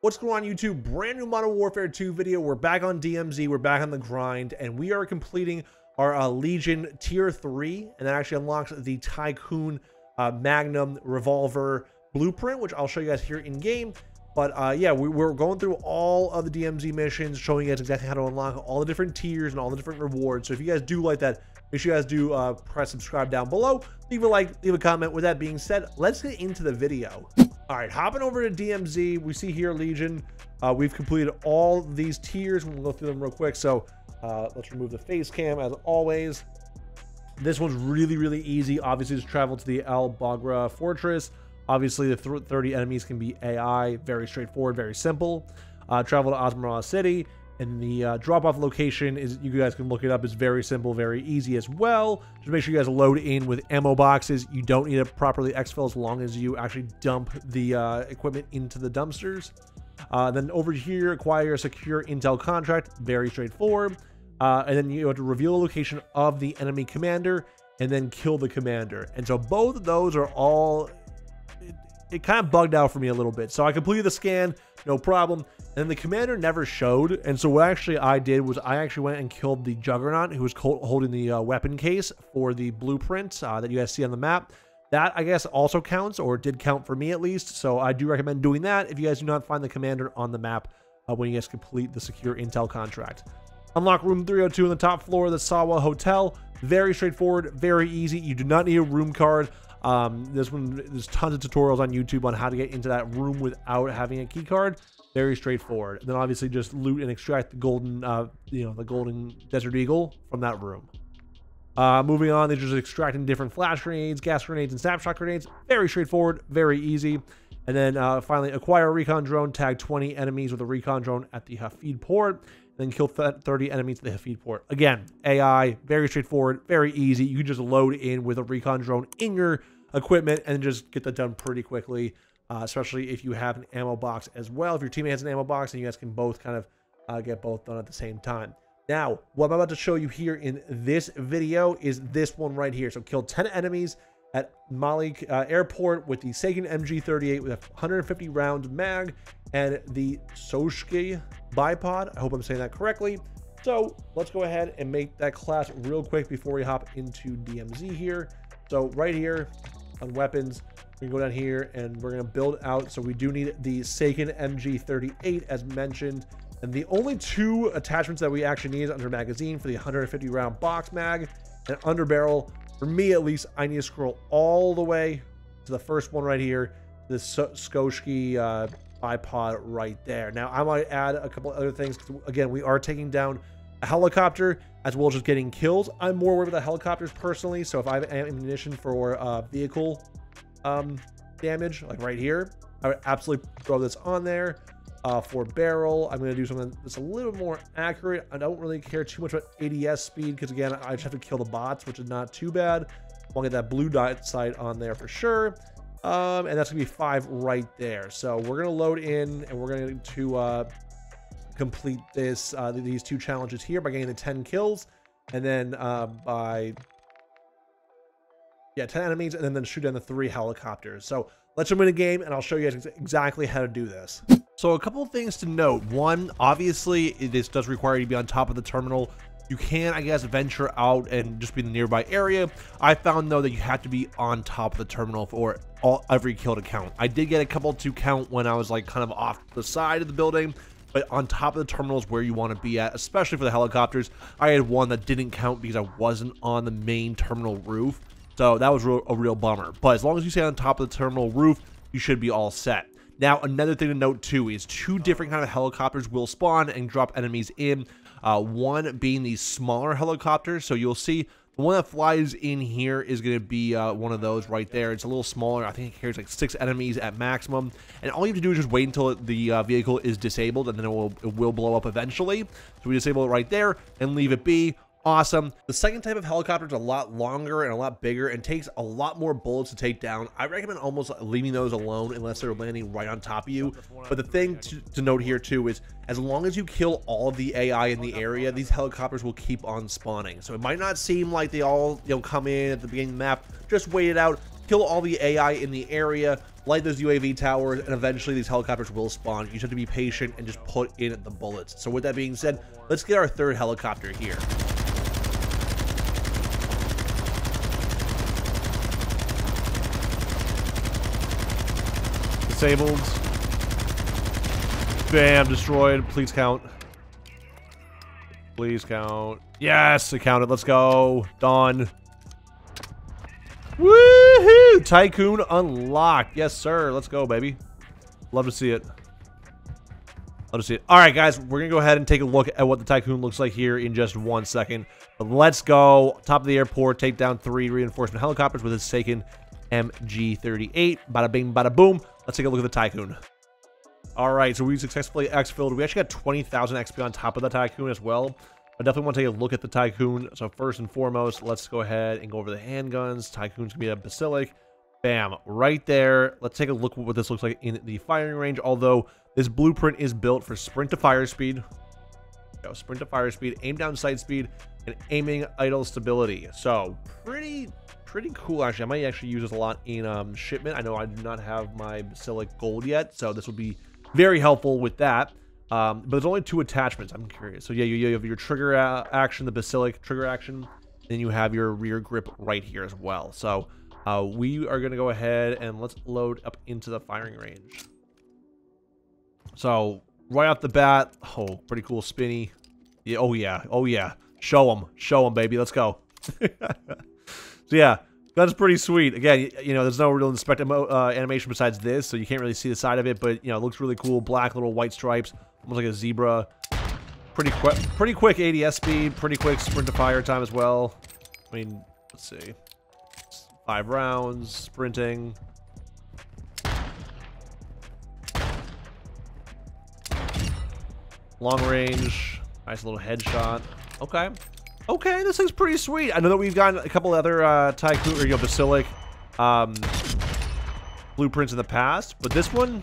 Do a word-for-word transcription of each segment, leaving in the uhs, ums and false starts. What's going on, YouTube? Brand new Modern Warfare two video. We're back on D M Z. We're back on the grind, and we are completing our uh, Legion Tier three, and that actually unlocks the Tycoon uh, Magnum Revolver Blueprint, which I'll show you guys here in-game. But uh, yeah, we, we're going through all of the D M Z missions, showing you guys exactly how to unlock all the different tiers and all the different rewards. So if you guys do like that, make sure you guys do uh, press subscribe down below. Leave a like, leave a comment. With that being said, let's get into the video. All right, hopping over to D M Z, we see here Legion. Uh, we've completed all these tiers. We'll go through them real quick. So uh, let's remove the face cam as always. This one's really, really easy. Obviously, just travel to the Al Bagra Fortress. Obviously, the thirty enemies can be A I. Very straightforward, very simple. Uh, travel to Osmara City. And the uh, drop-off location is, you guys can look it up. It's very simple, very easy as well. Just make sure you guys load in with ammo boxes. You don't need to properly exfil as long as you actually dump the uh, equipment into the dumpsters. Uh, then over here, acquire a secure intel contract. Very straightforward. Uh, and then you have to reveal the location of the enemy commander and then kill the commander. And so both of those are all... It, it kind of bugged out for me a little bit. So I completed the scan, no problem. And the commander never showed. And so what actually I did was I actually went and killed the Juggernaut, who was holding the uh, weapon case for the blueprint uh, that you guys see on the map. That, I guess, also counts, or did count for me at least. So I do recommend doing that if you guys do not find the commander on the map uh, when you guys complete the secure intel contract. Unlock room three oh two on the top floor of the Sawah hotel. Very straightforward, very easy. You do not need a room card. Um, this one, there's tons of tutorials on YouTube on how to get into that room without having a key card. Very straightforward. And then obviously just loot and extract the golden, uh, you know, the golden Desert Eagle from that room. Uh, moving on, they're just extracting different flash grenades, gas grenades, and snapshot grenades. Very straightforward, very easy. And then uh, finally, acquire a recon drone, tag twenty enemies with a recon drone at the Hafid port, and then kill thirty enemies at the Hafid port. Again, A I, very straightforward, very easy. You can just load in with a recon drone in your equipment and just get that done pretty quickly, uh, especially if you have an ammo box as well. If your teammate has an ammo box, and you guys can both kind of uh, get both done at the same time. Now, what I'm about to show you here in this video is this one right here. So kill ten enemies at Malik uh, airport with the Sakin M G thirty-eight with a one hundred fifty round mag and the Soshke bipod. I hope I'm saying that correctly. So let's go ahead and make that class real quick before we hop into D M Z here. So right here on weapons, we can go down here and we're going to build out. So we do need the Sakin M G thirty-eight as mentioned. And the only two attachments that we actually need is under magazine for the one hundred fifty round box mag and under barrel. For me, at least, I need to scroll all the way to the first one right here, this Skoshky uh, bipod right there. Now, I might add a couple other things. Again, we are taking down a helicopter as well as just getting kills. I'm more worried about the helicopters personally. So if I have ammunition for uh, vehicle um, damage, like right here, I would absolutely throw this on there. Uh, for barrel, I'm going to do something that's a little more accurate. I don't really care too much about A D S speed because, again, I just have to kill the bots, which is not too bad. I'll get that blue dot sight on there for sure. Um, and that's going to be five right there. So we're going to load in and we're going to uh, complete this uh, these two challenges here by getting the ten kills and then uh, by... Yeah, ten enemies, and then, then shoot down the three helicopters. So let's jump in a game, and I'll show you guys exactly how to do this. So a couple of things to note. One, obviously, this does require you to be on top of the terminal. You can, I guess, venture out and just be in the nearby area. I found, though, that you have to be on top of the terminal for all, every kill to count. I did get a couple to count when I was, like, kind of off to the side of the building, but on top of the terminal is where you want to be at, especially for the helicopters. I had one that didn't count because I wasn't on the main terminal roof. So that was a real bummer. But as long as you stay on top of the terminal roof, you should be all set. Now, another thing to note too is two different kind of helicopters will spawn and drop enemies in. Uh, one being the smaller helicopters. So you'll see the one that flies in here is going to be uh, one of those right there. It's a little smaller. I think it carries like six enemies at maximum. And all you have to do is just wait until the uh, vehicle is disabled, and then it will, it will blow up eventually. So we disable it right there and leave it be. Awesome. The second type of helicopter is a lot longer and a lot bigger and takes a lot more bullets to take down. I recommend almost leaving those alone unless they're landing right on top of you. But the thing to, to note here too is as long as you kill all of the A I in the area, these helicopters will keep on spawning. So it might not seem like they all, you know, come in at the beginning of the map. Just wait it out. Kill all the A I in the area. light those U A V towers, and eventually these helicopters will spawn. You just have to be patient and just put in the bullets. So with that being said, let's get our third helicopter here. Disabled. Bam, destroyed. Please count. Please count. Yes, I counted. Let's go. Done. Woohoo! Tycoon unlocked. Yes, sir. Let's go, baby. Love to see it. Love to see it. All right, guys. We're going to go ahead and take a look at what the Tycoon looks like here in just one second. But let's go. Top of the airport. Take down three reinforcement helicopters with his Sakin M G thirty-eight. Bada bing, bada boom. Let's take a look at the Tycoon. All right, so we successfully exfilled. We actually got twenty thousand X P on top of the Tycoon as well. I definitely want to take a look at the Tycoon. So first and foremost, let's go ahead and go over the handguns. Tycoon's going to be a Basilisk. Bam, right there. Let's take a look at what this looks like in the firing range. Although this blueprint is built for sprint to fire speed. Go, sprint to fire speed, aim down sight speed, and aiming idle stability. So pretty... Pretty cool, actually. I might actually use this a lot in um, shipment. I know I do not have my Basilisk gold yet, so this will be very helpful with that. Um, but there's only two attachments. I'm curious. So yeah, you, you have your trigger uh, action, the Basilisk trigger action, then you have your rear grip right here as well. So uh, we are going to go ahead and let's load up into the firing range. So right off the bat, oh, pretty cool spinny. Yeah, oh yeah, oh yeah. Show them, show them, baby. Let's go. So yeah, that's pretty sweet. Again, you know, there's no real inspect uh, animation besides this, so you can't really see the side of it, but, you know, it looks really cool. Black little white stripes, almost like a zebra. Pretty quick, pretty quick A D S speed, pretty quick sprint to fire time as well. I mean, let's see. Five rounds, sprinting. Long range, nice little headshot. Okay. Okay, this thing's pretty sweet. I know that we've gotten a couple other uh, Tycoon or you know, Basilisk um, blueprints in the past, but this one,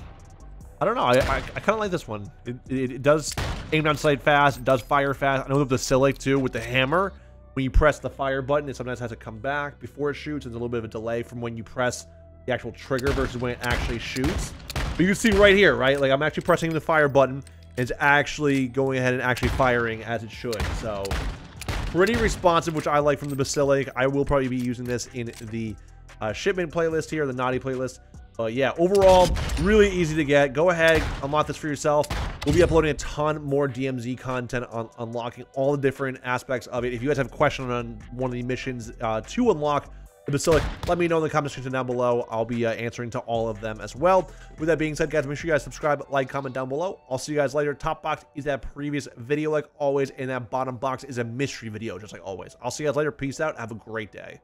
I don't know. I, I, I kind of like this one. It, it, it does aim down sight fast. It does fire fast. I know the Basilisk too with the hammer. When you press the fire button, it sometimes has to come back before it shoots. There's a little bit of a delay from when you press the actual trigger versus when it actually shoots. But you can see right here, right? Like I'm actually pressing the fire button. And it's actually going ahead and actually firing as it should. So. Pretty responsive, which I like from the Basilisk. I will probably be using this in the uh, shipment playlist here, the naughty playlist. But yeah, overall, really easy to get. Go ahead, unlock this for yourself. We'll be uploading a ton more D M Z content on unlocking all the different aspects of it. If you guys have a question on one of the missions uh, to unlock the Basilisk, let me know in the comment section down below. I'll be uh, answering to all of them as well. With that being said, guys, make sure you guys subscribe, like, comment down below. I'll see you guys later. Top box is that previous video like always, and that bottom box is a mystery video just like always. I'll see you guys later. Peace out. Have a great day.